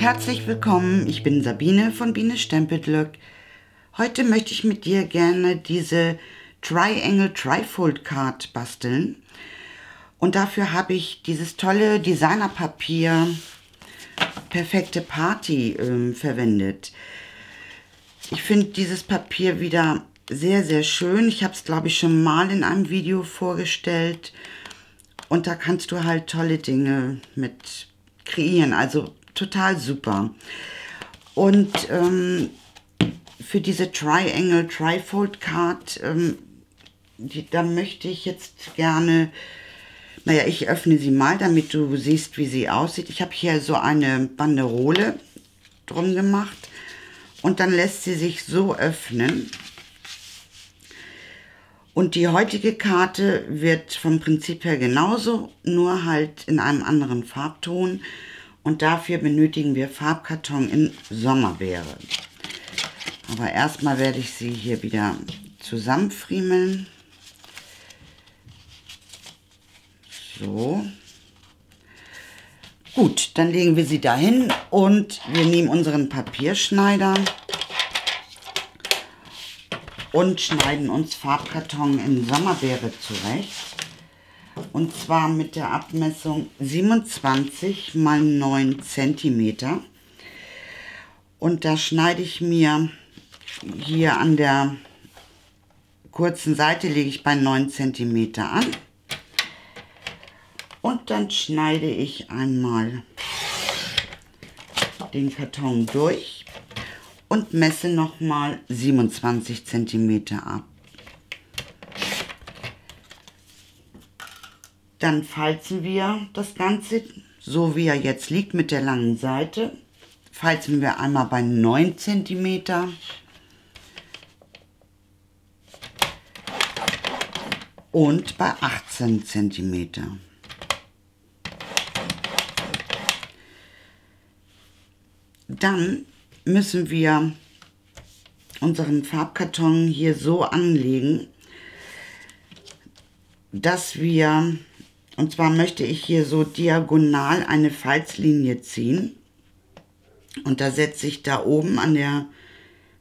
und herzlich willkommen. Ich bin Sabine von Bines Stempelglück. Heute möchte ich mit dir gerne diese Triangle Trifold Card basteln. Und dafür habe ich dieses tolle Designerpapier Perfekte Party verwendet. Ich finde dieses Papier wieder sehr, sehr schön. Ich habe es, glaube ich, schon mal in einem Video vorgestellt. Und da kannst du halt tolle Dinge mit kreieren. Also total super. Und für diese Triangle Trifold Card, da möchte ich jetzt gerne, naja, ich öffne sie mal, damit du siehst, wie sie aussieht. Ich habe hier so eine Banderole drum gemacht und dann lässt sie sich so öffnen. Und die heutige Karte wird vom Prinzip her genauso, nur halt in einem anderen Farbton. Und dafür benötigen wir Farbkarton in Sommerbeere. Aber erstmal werde ich sie hier wieder zusammenfriemeln. So. Gut, dann legen wir sie dahin und wir nehmen unseren Papierschneider und schneiden uns Farbkarton in Sommerbeere zurecht. Und zwar mit der Abmessung 27 x 9 cm. Und da schneide ich mir hier an der kurzen Seite, lege ich bei 9 cm an. Und dann schneide ich einmal den Karton durch und messe nochmal 27 cm ab. Dann falzen wir das Ganze, so wie er jetzt liegt, mit der langen Seite. Falzen wir einmal bei 9 cm. Und bei 18 cm. Dann müssen wir unseren Farbkarton hier so anlegen, dass wir, und zwar möchte ich hier so diagonal eine Falzlinie ziehen. Und da setze ich da oben an der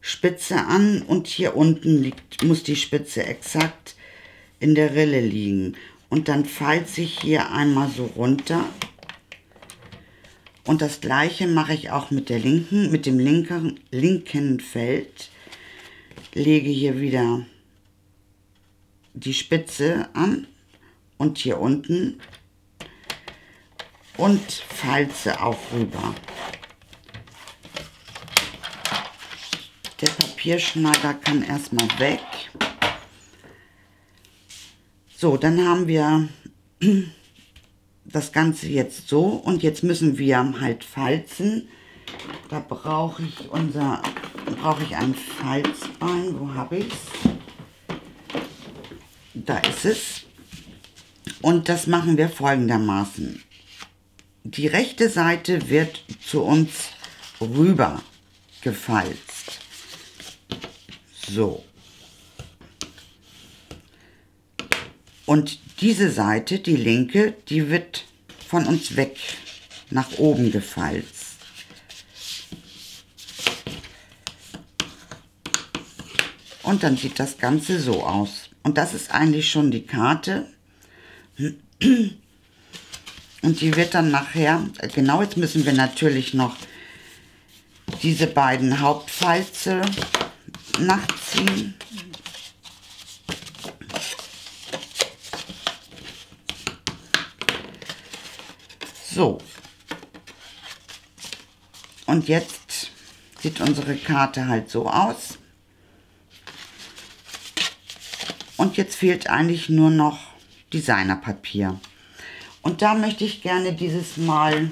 Spitze an und hier unten muss die Spitze exakt in der Rille liegen. Und dann falze ich hier einmal so runter. Und das gleiche mache ich auch mit der linken, mit dem linken Feld. Lege hier wieder die Spitze an und hier unten und falze auch rüber. Der Papierschneider kann erstmal weg. So, dann haben wir das Ganze jetzt so und jetzt müssen wir halt falzen. Da brauche ich ein Falzbein. Wo habe ich es? Da ist es. Und das machen wir folgendermaßen. Die rechte Seite wird zu uns rüber gefalzt. So. Und diese Seite, die linke, die wird von uns weg nach oben gefalzt. Und dann sieht das Ganze so aus. Und das ist eigentlich schon die Karte. Und die wird dann nachher, genau, jetzt müssen wir natürlich noch diese beiden Hauptfalze nachziehen. So, und jetzt sieht unsere Karte halt so aus. Und jetzt fehlt eigentlich nur noch Designerpapier. Und da möchte ich gerne dieses Mal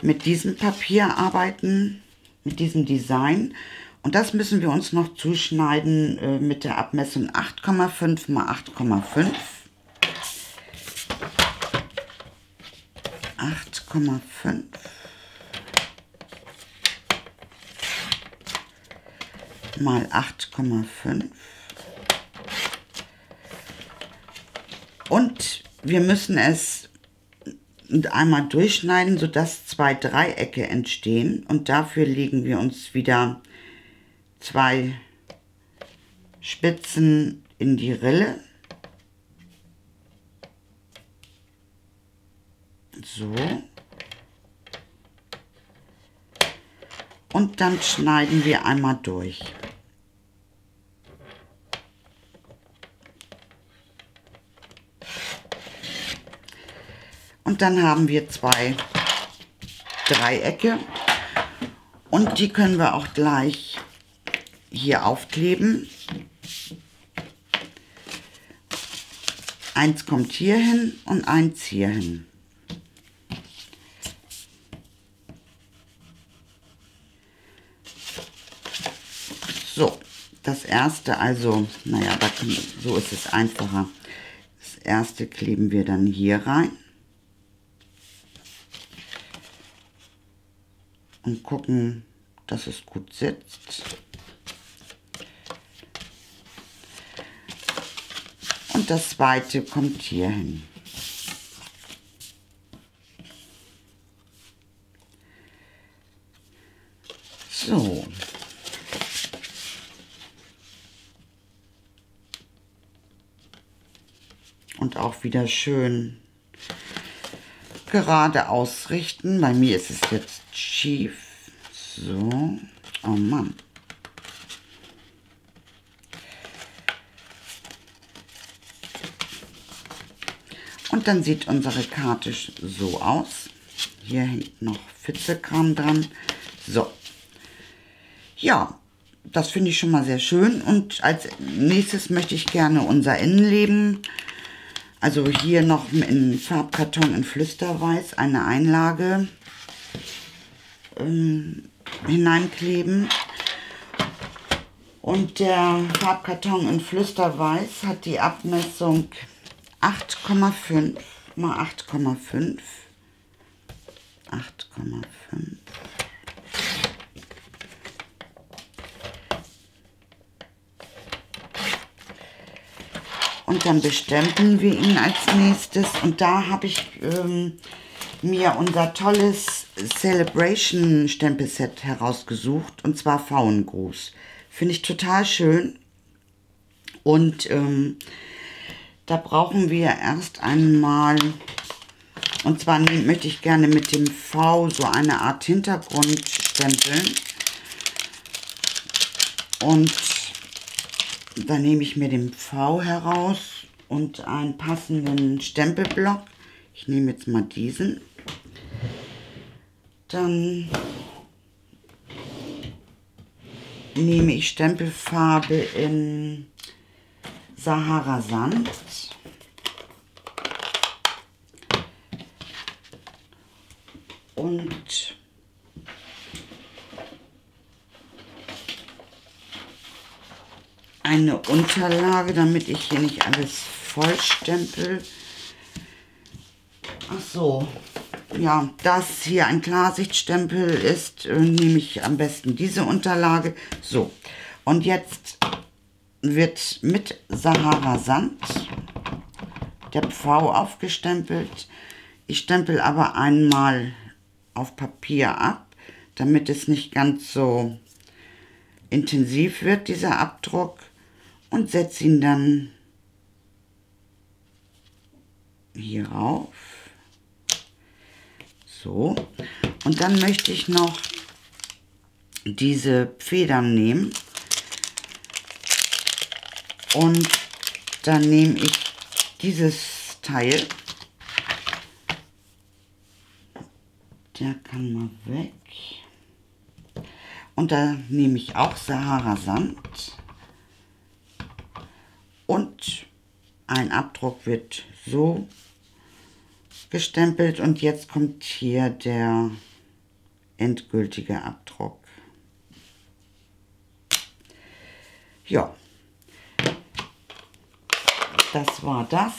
mit diesem Papier arbeiten, mit diesem Design. Und das müssen wir uns noch zuschneiden mit der Abmessung 8,5 x 8,5. 8,5. Mal 8,5. Und wir müssen es einmal durchschneiden, sodass zwei Dreiecke entstehen und dafür legen wir uns wieder zwei Spitzen in die Rille. So. Und dann schneiden wir einmal durch. Und dann haben wir zwei Dreiecke und die können wir auch gleich hier aufkleben. Eins kommt hier hin und eins hier hin. So, das erste, also, naja, so ist es einfacher. Das erste kleben wir dann hier rein. Und gucken, dass es gut sitzt. Und das zweite kommt hier hin. So. Und auch wieder schön gerade ausrichten. Bei mir ist es jetzt schief. So. Oh Mann. Und dann sieht unsere Karte so aus. Hier hängt noch Fitzekram dran. So. Ja, das finde ich schon mal sehr schön. Und als nächstes möchte ich gerne unser Innenleben. Also hier noch in Farbkarton in Flüsterweiß eine Einlage hineinkleben. Und der Farbkarton in Flüsterweiß hat die Abmessung 8,5 mal 8,5. 8,5. Und dann bestempeln wir ihn als nächstes. Und da habe ich mir unser tolles Celebration Stempelset herausgesucht. Und zwar Pfauengruß. Finde ich total schön. Und da brauchen wir erst einmal, und zwar möchte ich gerne mit dem V so eine Art Hintergrund stempeln. Und dann nehme ich mir den V heraus und einen passenden Stempelblock. Ich nehme jetzt mal diesen. Dann nehme ich Stempelfarbe in Sahara Sand und eine Unterlage, damit ich hier nicht alles vollstempel. Ach so, ja, dass hier ein Klarsichtstempel ist, nehme ich am besten diese Unterlage. So, und jetzt wird mit Sahara Sand der Pfau aufgestempelt. Ich stempel aber einmal auf Papier ab, damit es nicht ganz so intensiv wird, dieser Abdruck, und setze ihn dann hier rauf. So, und dann möchte ich noch diese Federn nehmen. Und dann nehme ich dieses Teil. Der kann mal weg. Und da nehme ich auch Sahara Sand. Und ein Abdruck wird so gestempelt. Und jetzt kommt hier der endgültige Abdruck. Ja. Das war das.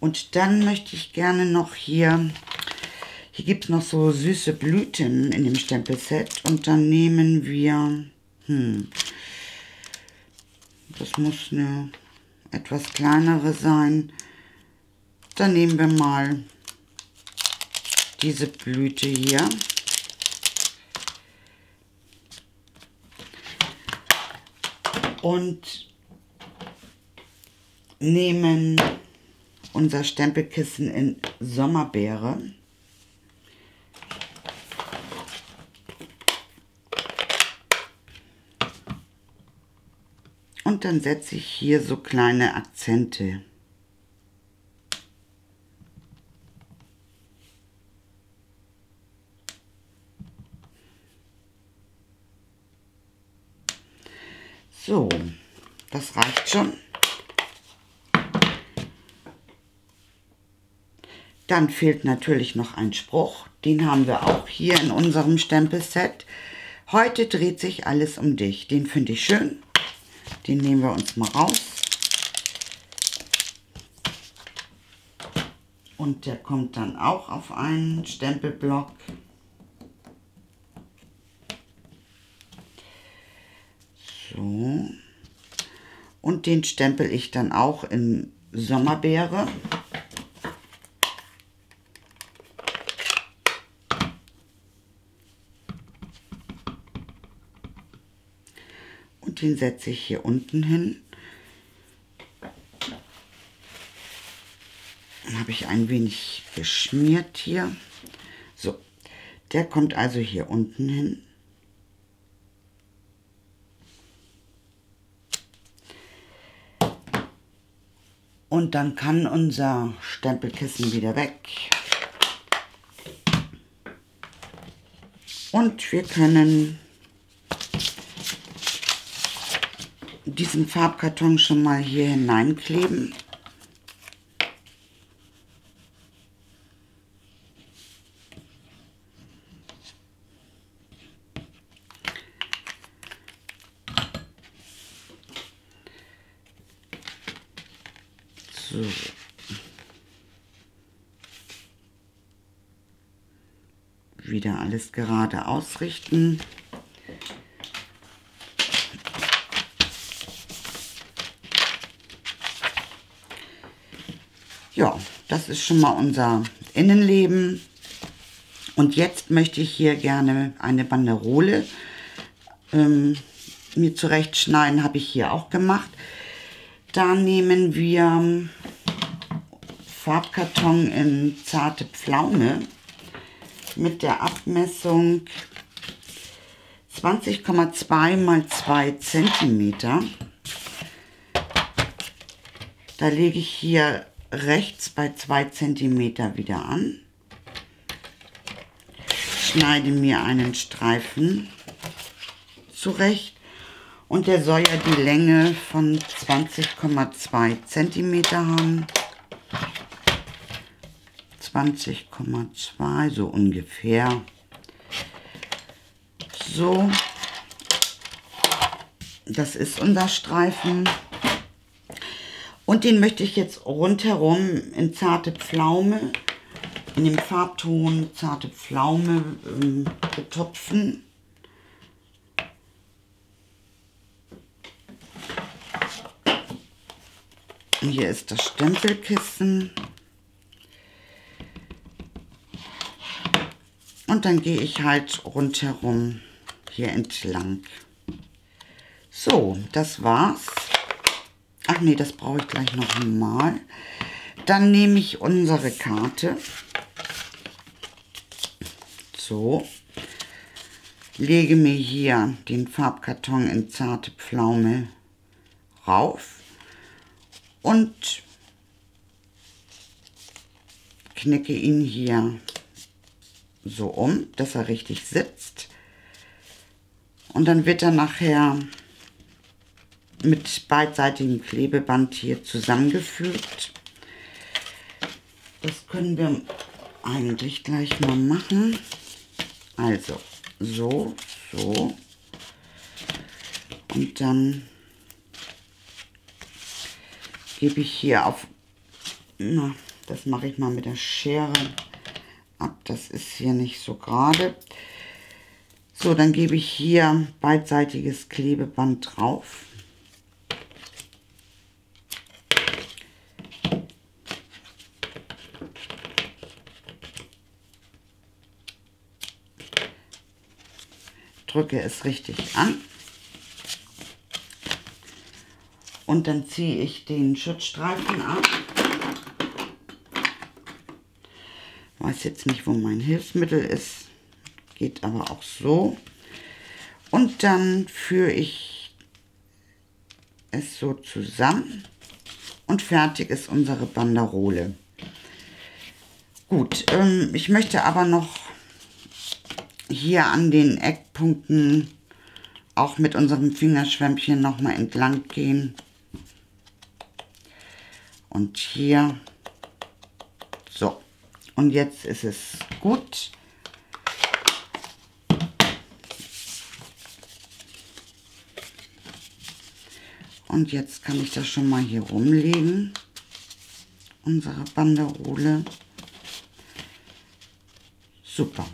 Und dann möchte ich gerne noch hier gibt es noch so süße Blüten in dem Stempelset. Und dann nehmen wir, das muss eine etwas kleinere sein. Dann nehmen wir mal diese Blüte hier. Und nehmen unser Stempelkissen in Sommerbeere. Und dann setze ich hier so kleine Akzente. So, das reicht schon. Dann fehlt natürlich noch ein Spruch. Den haben wir auch hier in unserem Stempelset. Heute dreht sich alles um dich. Den finde ich schön. Den nehmen wir uns mal raus. Und der kommt dann auch auf einen Stempelblock. So. Und den stempel ich dann auch in Sommerbeere. Und den setze ich hier unten hin. Dann habe ich ein wenig geschmiert hier. So, der kommt also hier unten hin. Und dann kann unser Stempelkissen wieder weg. Und wir können diesen Farbkarton schon mal hier hineinkleben. So. Wieder alles gerade ausrichten. Ja, das ist schon mal unser Innenleben. Und jetzt möchte ich hier gerne eine Banderole mir zurechtschneiden, habe ich hier auch gemacht. Da nehmen wir Farbkarton in zarte Pflaume mit der Abmessung 20,2 × 2 cm. Da lege ich hier rechts bei 2 cm wieder an, schneide mir einen Streifen zurecht und der soll ja die Länge von 20,2 cm haben, 20,2 so ungefähr. So, das ist unser Streifen. Und den möchte ich jetzt rundherum in zarte Pflaume, in dem Farbton zarte Pflaume betupfen. Und hier ist das Stempelkissen. Und dann gehe ich halt rundherum hier entlang. So, das war's. Ach nee, das brauche ich gleich noch mal. Dann nehme ich unsere Karte. So. Lege mir hier den Farbkarton in zarte Pflaume rauf. Und knicke ihn hier so um, dass er richtig sitzt. Und dann wird er nachher mit beidseitigem Klebeband hier zusammengefügt. Das können wir eigentlich gleich mal machen. Also, so, so. Und dann gebe ich hier auf, na, das mache ich mal mit der Schere ab, das ist hier nicht so gerade. So, dann gebe ich hier beidseitiges Klebeband drauf. drücke es richtig an und dann ziehe ich den Schutzstreifen ab. Ich weiß jetzt nicht, wo mein Hilfsmittel ist, geht aber auch so. Und dann führe ich es so zusammen und fertig ist unsere Banderole. Gut, ich möchte aber noch hier an den Eckpunkten auch mit unserem Fingerschwämmchen nochmal entlang gehen. Und hier, so. Und jetzt ist es gut. Und jetzt kann ich das schon mal hier rumlegen, unsere Banderole. Super.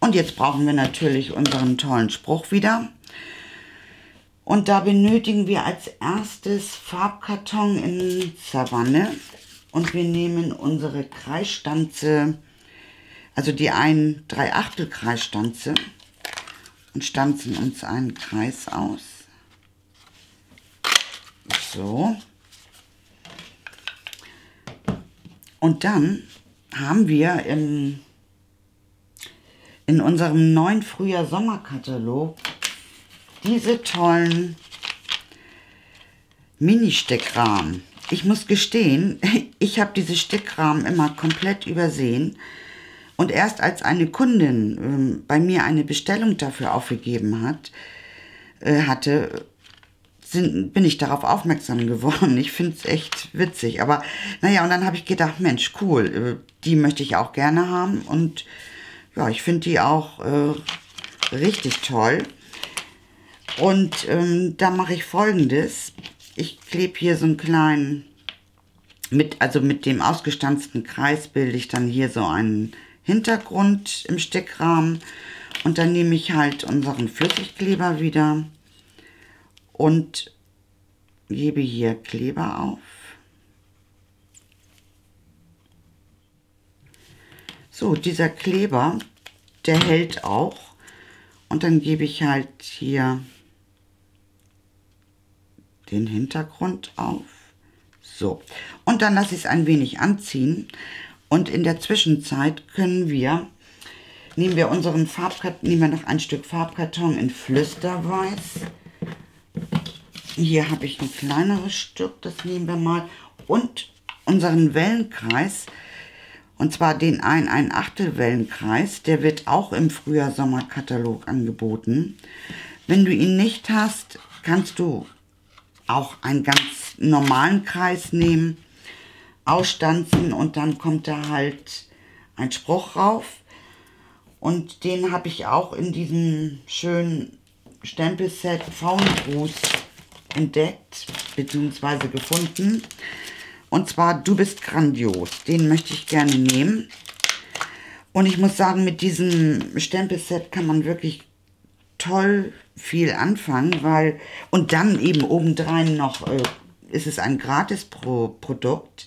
Und jetzt brauchen wir natürlich unseren tollen Spruch wieder. Und da benötigen wir als erstes Farbkarton in Savanne. Und wir nehmen unsere Kreisstanze, also die 1 3/8 Kreisstanze, und stanzen uns einen Kreis aus. So. Und dann haben wir in unserem neuen Frühjahr-Sommer-Katalog diese tollen Mini-Steckrahmen. Ich muss gestehen, ich habe diese Steckrahmen immer komplett übersehen und erst als eine Kundin bei mir eine Bestellung dafür aufgegeben bin ich darauf aufmerksam geworden. Ich finde es echt witzig, aber naja, und dann habe ich gedacht, Mensch, cool, die möchte ich auch gerne haben und ja, ich finde die auch richtig toll. Und da mache ich Folgendes. Ich klebe hier so einen kleinen, mit dem ausgestanzten Kreis bilde ich dann hier so einen Hintergrund im Steckrahmen. Und dann nehme ich halt unseren Flüssigkleber wieder und gebe hier Kleber auf. So, dieser Kleber, der hält auch. Und dann gebe ich halt hier den Hintergrund auf. So, und dann lasse ich es ein wenig anziehen und in der Zwischenzeit nehmen wir noch ein Stück Farbkarton in Flüsterweiß. Hier habe ich ein kleineres Stück, das nehmen wir mal, und unseren Wellenkreis, und zwar den 1 1/8 Wellenkreis, der wird auch im Frühjahr-Sommer-Katalog angeboten. Wenn du ihn nicht hast, kannst du auch einen ganz normalen Kreis nehmen, ausstanzen und dann kommt da halt ein Spruch rauf. Und den habe ich auch in diesem schönen Stempelset Pfauengruß entdeckt bzw. gefunden. Und zwar Du bist grandios. Den möchte ich gerne nehmen. Und ich muss sagen, mit diesem Stempelset kann man wirklich toll viel anfangen, und dann eben obendrein noch ist es ein Gratis-Produkt.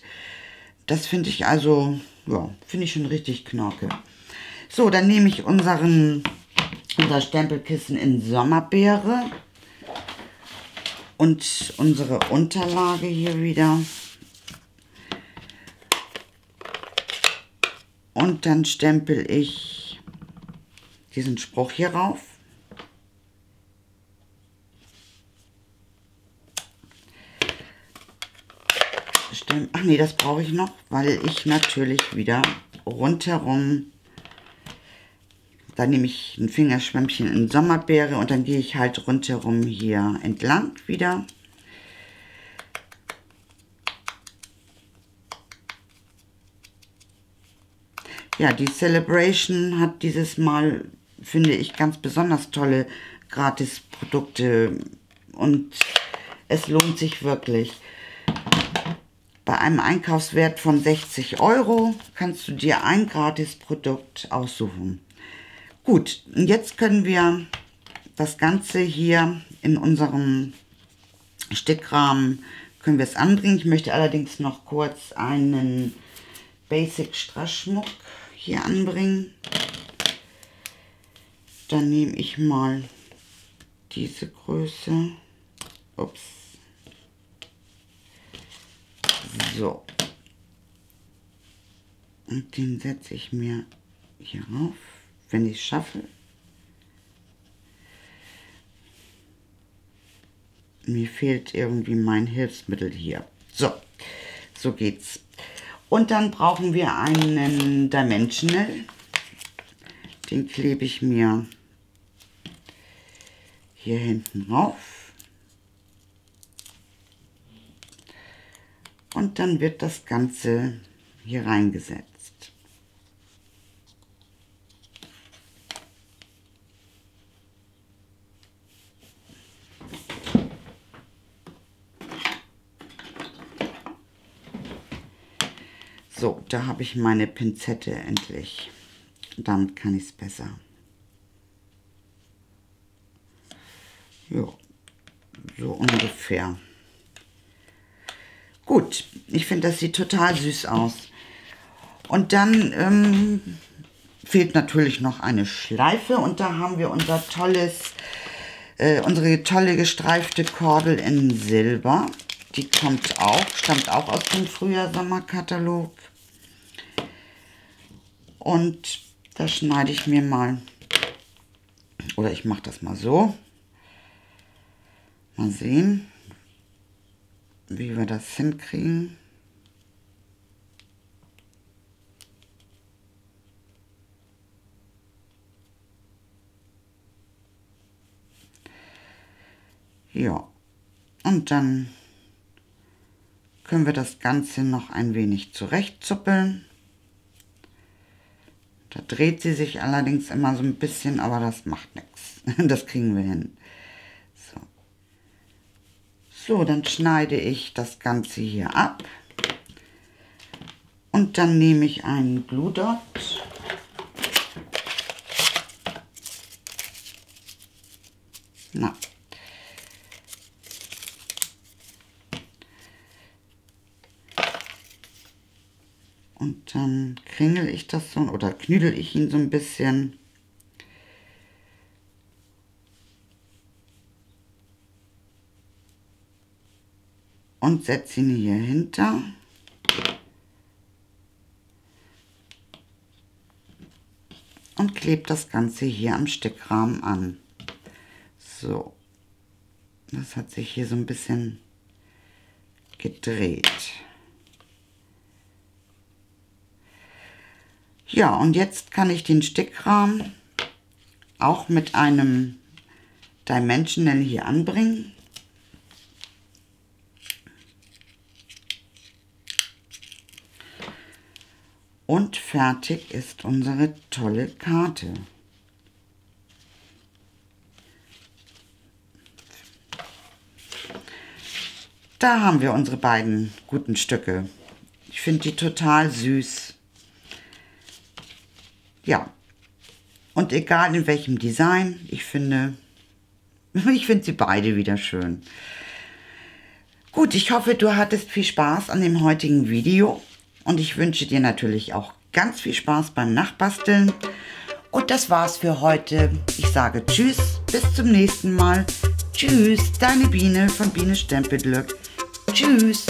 Das finde ich also, ja, finde ich schon richtig knorke. So, dann nehme ich unser Stempelkissen in Sommerbeere und unsere Unterlage hier wieder. Und dann stempel ich diesen Spruch hier rauf. Ach nee, das brauche ich noch, weil ich natürlich wieder rundherum, da nehme ich ein Fingerschwämmchen in Sommerbeere und dann gehe ich halt rundherum hier entlang wieder. Ja, die Celebration hat dieses Mal, finde ich, ganz besonders tolle Gratis-Produkte und es lohnt sich wirklich. Bei einem Einkaufswert von 60 € kannst du dir ein Gratisprodukt aussuchen. Gut, jetzt können wir das Ganze hier in unserem Steckrahmen anbringen. Ich möchte allerdings noch kurz einen Basic Strassschmuck hier anbringen. Dann nehme ich mal diese Größe. Ups. So. Und den setze ich mir hier rauf, wenn ich es schaffe. Mir fehlt irgendwie mein Hilfsmittel hier. So, so geht's. Und dann brauchen wir einen Dimensional. Den klebe ich mir hier hinten rauf. Und dann wird das Ganze hier reingesetzt. So, da habe ich meine Pinzette endlich. Damit kann ich es besser. Ja, so ungefähr. Gut, ich finde, das sieht total süß aus. Und dann fehlt natürlich noch eine Schleife. Und da haben wir unser tolles, unsere tolle gestreifte Kordel in Silber. Die kommt auch, stammt auch aus dem Frühjahr-Sommer-Katalog. Und da schneide ich mir mal, oder ich mache das mal so. Mal sehen, wie wir das hinkriegen. Ja, und dann können wir das Ganze noch ein wenig zurechtzuppeln. Da dreht sie sich allerdings immer so ein bisschen, aber das macht nichts. Das kriegen wir hin. So. So, dann schneide ich das Ganze hier ab. Und dann nehme ich einen Glue Dot. Na. Und dann kringel ich das so oder knüdel ich ihn so ein bisschen. Und setze ihn hier hinter. Und klebe das Ganze hier am Stickrahmen an. So. Das hat sich hier so ein bisschen gedreht. Ja, und jetzt kann ich den Stickrahmen auch mit einem Dimensional hier anbringen. Und fertig ist unsere tolle Karte. Da haben wir unsere beiden guten Stücke. Ich finde die total süß. Ja, und egal in welchem Design, ich finde sie beide wieder schön. Gut, ich hoffe, du hattest viel Spaß an dem heutigen Video. Und ich wünsche dir natürlich auch ganz viel Spaß beim Nachbasteln. Und das war's für heute. Ich sage Tschüss, bis zum nächsten Mal. Tschüss, deine Biene von Bines Stempelglück. Tschüss.